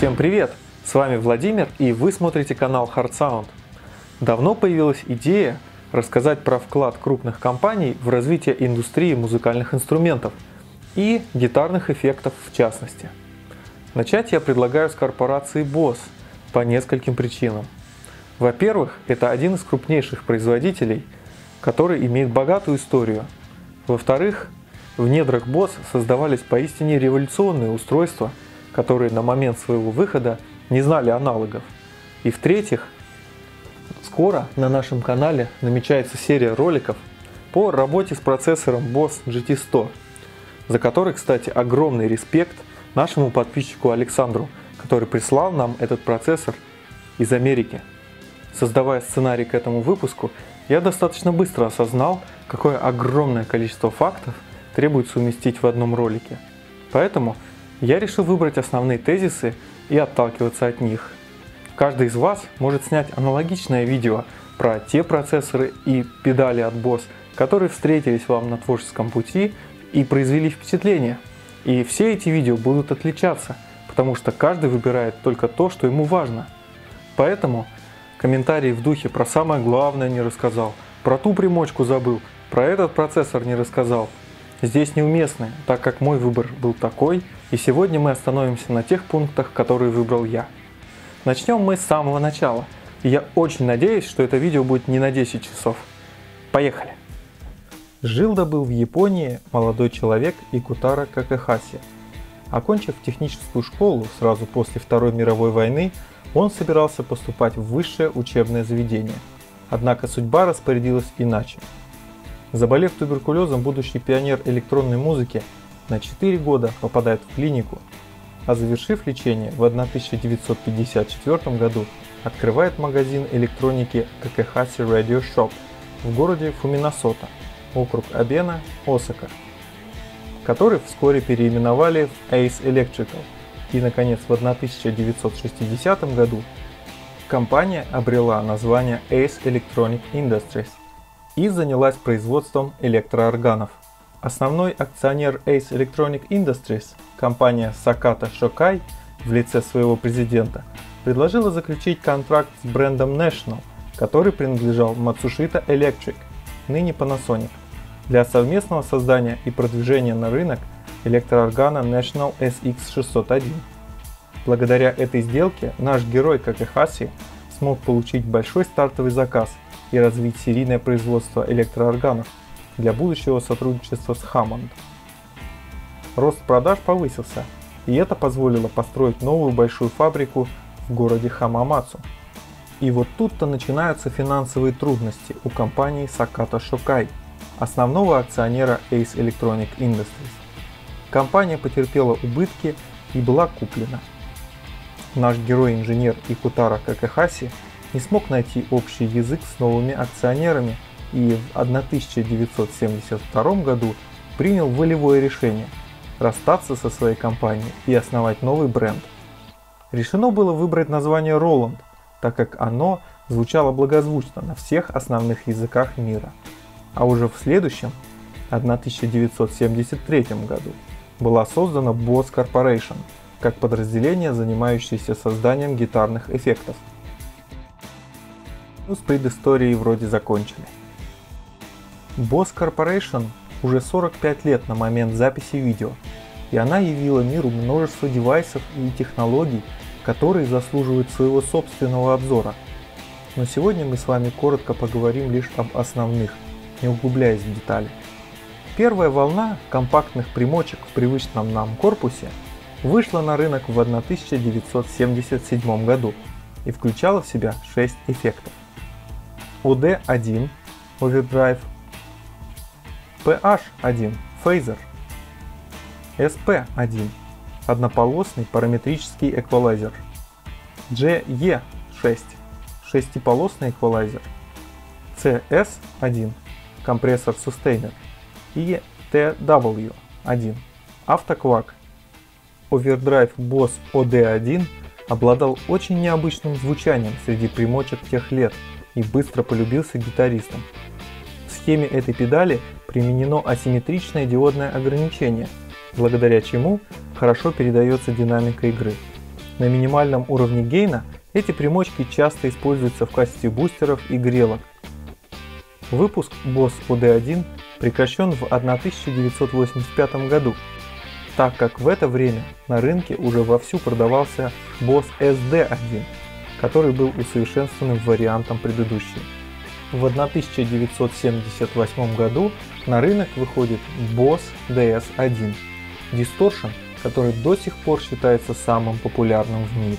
Всем привет! С вами Владимир, и вы смотрите канал HardSound. Давно появилась идея рассказать про вклад крупных компаний в развитие индустрии музыкальных инструментов и гитарных эффектов в частности. Начать я предлагаю с корпорации BOSS по нескольким причинам. Во-первых, это один из крупнейших производителей, который имеет богатую историю. Во-вторых, в недрах BOSS создавались поистине революционные устройства, которые на момент своего выхода не знали аналогов. И в-третьих, скоро на нашем канале намечается серия роликов по работе с процессором BOSS GT100, за который, кстати, огромный респект нашему подписчику Александру, который прислал нам этот процессор из Америки. Создавая сценарий к этому выпуску, я достаточно быстро осознал, какое огромное количество фактов требует совместить в одном ролике. Поэтому я решил выбрать основные тезисы и отталкиваться от них. Каждый из вас может снять аналогичное видео про те процессоры и педали от BOSS, которые встретились вам на творческом пути и произвели впечатление. И все эти видео будут отличаться, потому что каждый выбирает только то, что ему важно. Поэтому комментарии в духе «про самое главное не рассказал», «про ту примочку забыл», «про этот процессор не рассказал» здесь неуместны, так как мой выбор был такой, и сегодня мы остановимся на тех пунктах, которые выбрал я. Начнем мы с самого начала, и я очень надеюсь, что это видео будет не на 10 часов. Поехали! Жил-да был в Японии молодой человек Икутаро Какехаси. Окончив техническую школу сразу после Второй мировой войны, он собирался поступать в высшее учебное заведение. Однако судьба распорядилась иначе. Заболев туберкулезом, будущий пионер электронной музыки на 4 года попадает в клинику, а завершив лечение в 1954 году открывает магазин электроники Какехаси Radio Shop в городе Фуминасота, округ Абена, Осака, который вскоре переименовали в Ace Electrical, и, наконец, в 1960 году компания обрела название Ace Electronic Industries и занялась производством электроорганов. Основной акционер Ace Electronic Industries, компания Sakata Shokai в лице своего президента, предложила заключить контракт с брендом National, который принадлежал Matsushita Electric, ныне Panasonic, для совместного создания и продвижения на рынок электрооргана National SX-601. Благодаря этой сделке наш герой Какехаси смог получить большой стартовый заказ и развить серийное производство электроорганов для будущего сотрудничества с Hammond. Рост продаж повысился, и это позволило построить новую большую фабрику в городе Хамамацу. И вот тут-то начинаются финансовые трудности у компании Sakata Shokai, основного акционера Ace Electronic Industries. Компания потерпела убытки и была куплена. Наш герой-инженер Икутаро Какехаси не смог найти общий язык с новыми акционерами и в 1972 году принял волевое решение расстаться со своей компанией и основать новый бренд. Решено было выбрать название Roland, так как оно звучало благозвучно на всех основных языках мира. А уже в следующем, 1973 году, была создана BOSS Corporation как подразделение, занимающееся созданием гитарных эффектов. Ну, с предысторией вроде закончили. BOSS Corporation уже 45 лет на момент записи видео, и она явила миру множество девайсов и технологий, которые заслуживают своего собственного обзора. Но сегодня мы с вами коротко поговорим лишь об основных, не углубляясь в детали. Первая волна компактных примочек в привычном нам корпусе вышла на рынок в 1977 году и включала в себя 6 эффектов: OD-1 – Overdrive, PH-1 – Phaser, SP-1 – однополосный параметрический эквалайзер, JE-6 – шестиполосный эквалайзер, CS-1 – компрессор-сустейнер и TW-1 – автоквак. Овердрайв BOSS OD-1 обладал очень необычным звучанием среди примочек тех лет и быстро полюбился гитаристам. В схеме этой педали применено асимметричное диодное ограничение, благодаря чему хорошо передается динамика игры. На минимальном уровне гейна эти примочки часто используются в качестве бустеров и грелок. Выпуск BOSS OD-1 прекращен в 1985 году, так как в это время на рынке уже вовсю продавался BOSS SD-1, который был усовершенствованным вариантом предыдущего. В 1978 году на рынок выходит BOSS DS-1 Distortion, который до сих пор считается самым популярным в мире.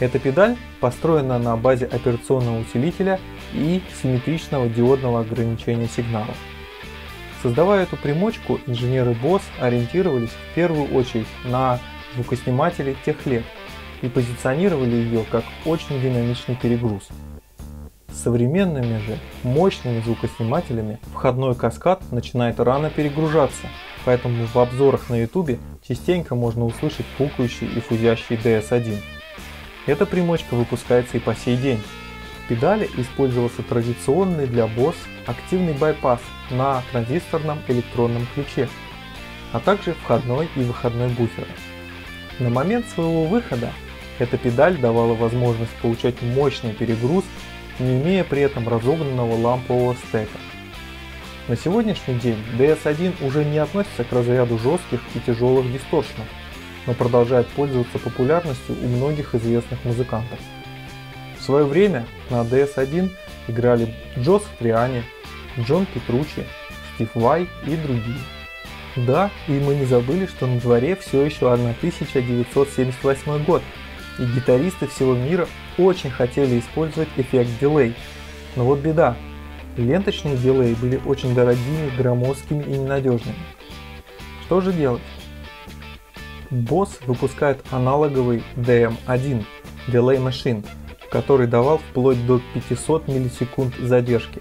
Эта педаль построена на базе операционного усилителя и симметричного диодного ограничения сигналов. Создавая эту примочку, инженеры BOSS ориентировались в первую очередь на звукосниматели тех лет и позиционировали ее как очень динамичный перегруз. С современными же мощными звукоснимателями входной каскад начинает рано перегружаться, поэтому в обзорах на YouTube частенько можно услышать пукающий и фузящий DS-1. Эта примочка выпускается и по сей день. В педали использовался традиционный для BOSS активный байпас на транзисторном электронном ключе, а также входной и выходной буферы. На момент своего выхода эта педаль давала возможность получать мощный перегруз, не имея при этом разогнанного лампового стека. На сегодняшний день DS-1 уже не относится к разряду жестких и тяжелых дисторшенов, но продолжает пользоваться популярностью у многих известных музыкантов. В свое время на DS-1 играли Джо Сатриани, Джон Петруччи, Стив Вай и другие. Да, и мы не забыли, что на дворе все еще 1978 год, и гитаристы всего мира очень хотели использовать эффект дилей. Но вот беда, ленточные дилеи были очень дорогими, громоздкими и ненадежными. Что же делать? BOSS выпускает аналоговый DM-1 Delay Machine, который давал вплоть до 500 миллисекунд задержки.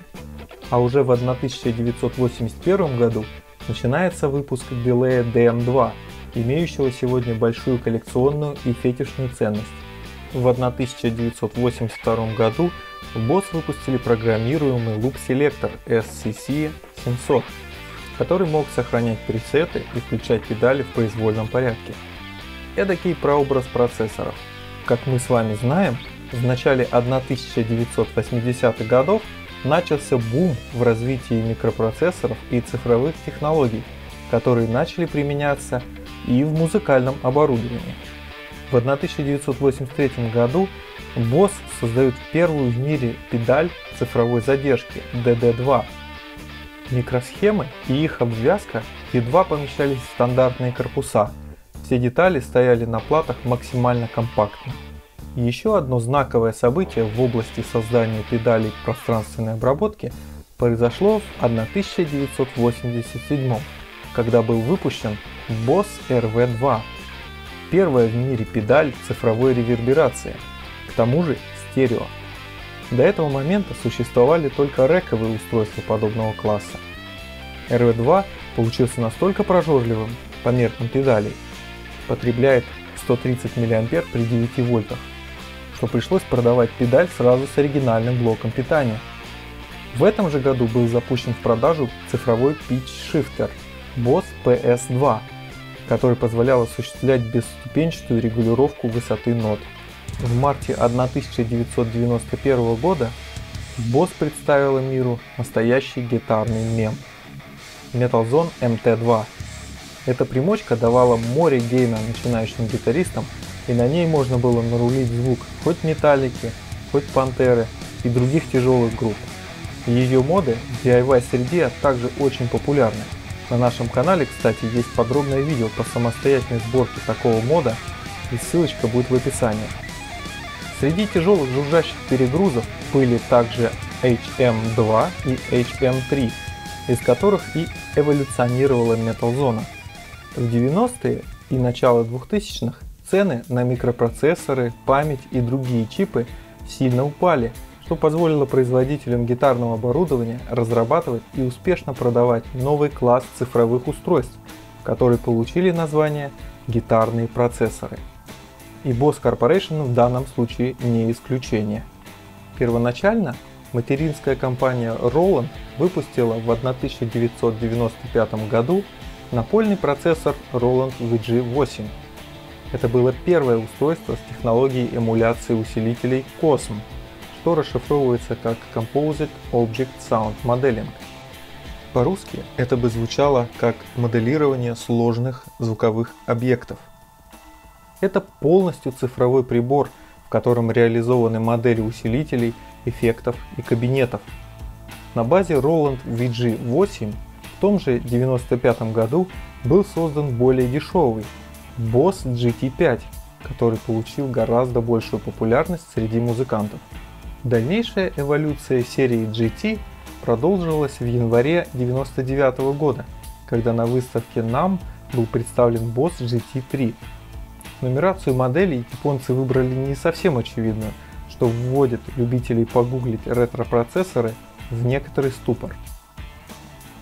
А уже в 1981 году начинается выпуск дилея DM-2, имеющего сегодня большую коллекционную и фетишную ценность. В 1982 году BOSS выпустили программируемый луп-селектор SCC 700, который мог сохранять пресеты и включать педали в произвольном порядке. Эдакий прообраз процессоров. Как мы с вами знаем, в начале 1980-х годов начался бум в развитии микропроцессоров и цифровых технологий, которые начали применяться и в музыкальном оборудовании. В 1983 году BOSS создает первую в мире педаль цифровой задержки DD2. Микросхемы и их обвязка едва помещались в стандартные корпуса, все детали стояли на платах максимально компактно. Еще одно знаковое событие в области создания педалей пространственной обработки произошло в 1987, когда был выпущен BOSS RV2. Первая в мире педаль цифровой реверберации, к тому же стерео. До этого момента существовали только рэковые устройства подобного класса. RV2 получился настолько прожорливым по меркам педалей, потребляет 130 мА при 9 вольтах, что пришлось продавать педаль сразу с оригинальным блоком питания. В этом же году был запущен в продажу цифровой питч-шифтер BOSS PS2, который позволял осуществлять бесступенчатую регулировку высоты нот. В марте 1991 года BOSS представила миру настоящий гитарный мем – Metalzone MT2. Эта примочка давала море гейна начинающим гитаристам, и на ней можно было нарулить звук хоть Металлики, хоть Пантеры и других тяжелых групп. Ее моды в DIY-среде также очень популярны. На нашем канале, кстати, есть подробное видео по самостоятельной сборке такого мода, и ссылочка будет в описании. Среди тяжелых жужжащих перегрузов были также HM2 и HM3, из которых и эволюционировала Metalzone. В 90-е и начало 2000-х цены на микропроцессоры, память и другие чипы сильно упали, что позволило производителям гитарного оборудования разрабатывать и успешно продавать новый класс цифровых устройств, которые получили название гитарные процессоры. И BOSS Corporation в данном случае не исключение. Первоначально материнская компания Roland выпустила в 1995 году напольный процессор Roland VG-8. Это было первое устройство с технологией эмуляции усилителей Cosm, что расшифровывается как Composite Object Sound Modeling. По-русски это бы звучало как моделирование сложных звуковых объектов. Это полностью цифровой прибор, в котором реализованы модели усилителей, эффектов и кабинетов. На базе Roland VG-8 в том же 1995 году был создан более дешевый BOSS GT5, который получил гораздо большую популярность среди музыкантов. Дальнейшая эволюция серии GT продолжилась в январе 1999 года, когда на выставке NAMM был представлен BOSS GT3. Нумерацию моделей японцы выбрали не совсем очевидную, что вводит любителей погуглить ретро-процессоры в некоторый ступор.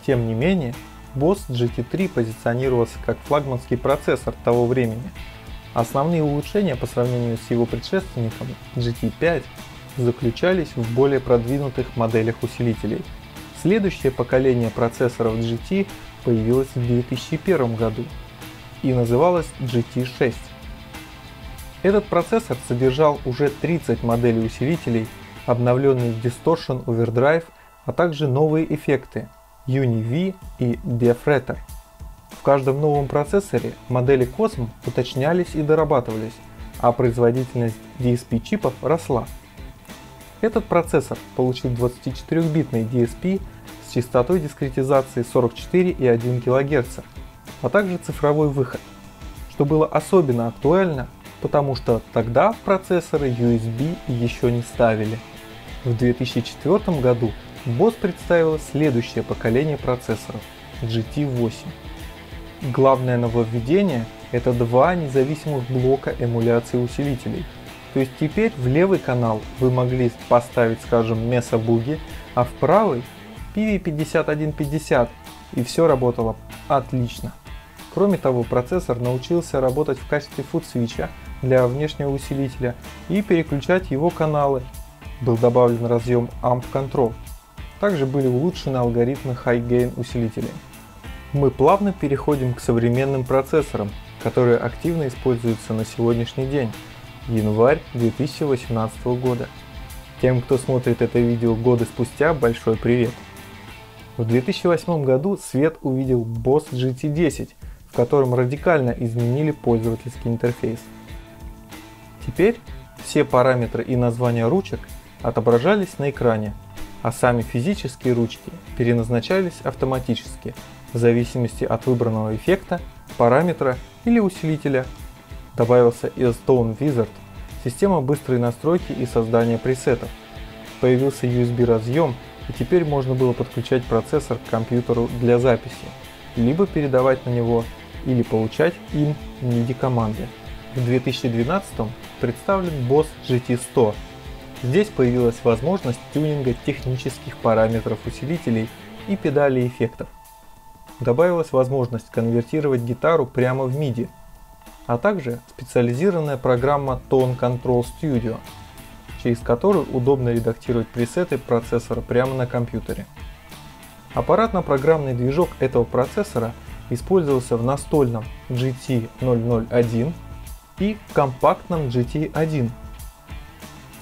Тем не менее, BOSS GT3 позиционировался как флагманский процессор того времени. Основные улучшения по сравнению с его предшественником GT5 заключались в более продвинутых моделях усилителей. Следующее поколение процессоров GT появилось в 2001 году и называлось GT6. Этот процессор содержал уже 30 моделей усилителей, обновленный Distortion Overdrive, а также новые эффекты Uni-V и Defretter. В каждом новом процессоре модели Cosm уточнялись и дорабатывались, а производительность DSP-чипов росла. Этот процессор получил 24-битный DSP с частотой дискретизации 44,1 кГц, а также цифровой выход, что было особенно актуально, потому что тогда в процессоры USB еще не ставили. В 2004 году BOSS представила следующее поколение процессоров – GT8. Главное нововведение – это два независимых блока эмуляции усилителей. То есть теперь в левый канал вы могли поставить, скажем, Mesa Boogie, а в правый – PV5150, и все работало отлично. Кроме того, процессор научился работать в качестве фудсвича для внешнего усилителя и переключать его каналы. Был добавлен разъем Amp Control. Также были улучшены алгоритмы High Gain усилителей. Мы плавно переходим к современным процессорам, которые активно используются на сегодняшний день, январь 2018 года. Тем, кто смотрит это видео годы спустя, большой привет! В 2008 году свет увидел BOSS GT10, в котором радикально изменили пользовательский интерфейс. Теперь все параметры и названия ручек отображались на экране, а сами физические ручки переназначались автоматически в зависимости от выбранного эффекта, параметра или усилителя. Добавился S-Tone Wizard, система быстрой настройки и создания пресетов. Появился USB разъем, и теперь можно было подключать процессор к компьютеру для записи, либо передавать на него или получать им MIDI команды. В 2012 представлен BOSS GT100. Здесь появилась возможность тюнинга технических параметров усилителей и педалей эффектов. Добавилась возможность конвертировать гитару прямо в MIDI, а также специализированная программа Tone Control Studio, через которую удобно редактировать пресеты процессора прямо на компьютере. Аппаратно-программный движок этого процессора использовался в настольном GT001 и компактном GT1.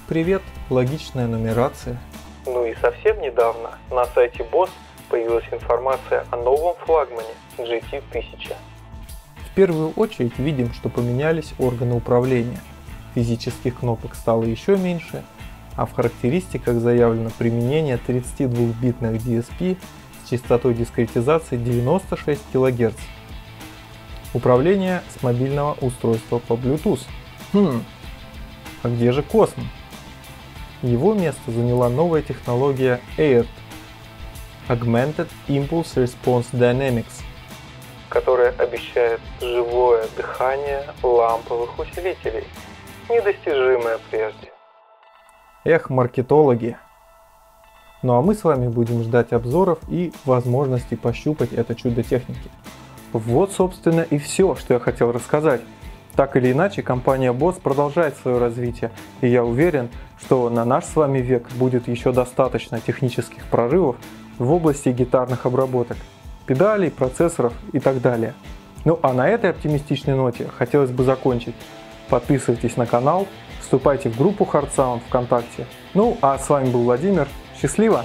Привет, логичная нумерация. Ну и совсем недавно на сайте BOSS появилась информация о новом флагмане GT1000. В первую очередь видим, что поменялись органы управления. Физических кнопок стало еще меньше, а в характеристиках заявлено применение 32-битных DSP с частотой дискретизации 96 кГц. Управление с мобильного устройства по Bluetooth. А где же Cosm? Его место заняла новая технология AIRD – Augmented Impulse Response Dynamics, которая обещает живое дыхание ламповых усилителей, недостижимое прежде. Эх, маркетологи! Ну а мы с вами будем ждать обзоров и возможности пощупать это чудо техники. Вот, собственно, и все, что я хотел рассказать. Так или иначе, компания BOSS продолжает свое развитие, и я уверен, что на наш с вами век будет еще достаточно технических прорывов в области гитарных обработок, педалей, процессоров и так далее. Ну а на этой оптимистичной ноте хотелось бы закончить. Подписывайтесь на канал, вступайте в группу HardSound ВКонтакте. Ну а с вами был Владимир. Счастливо!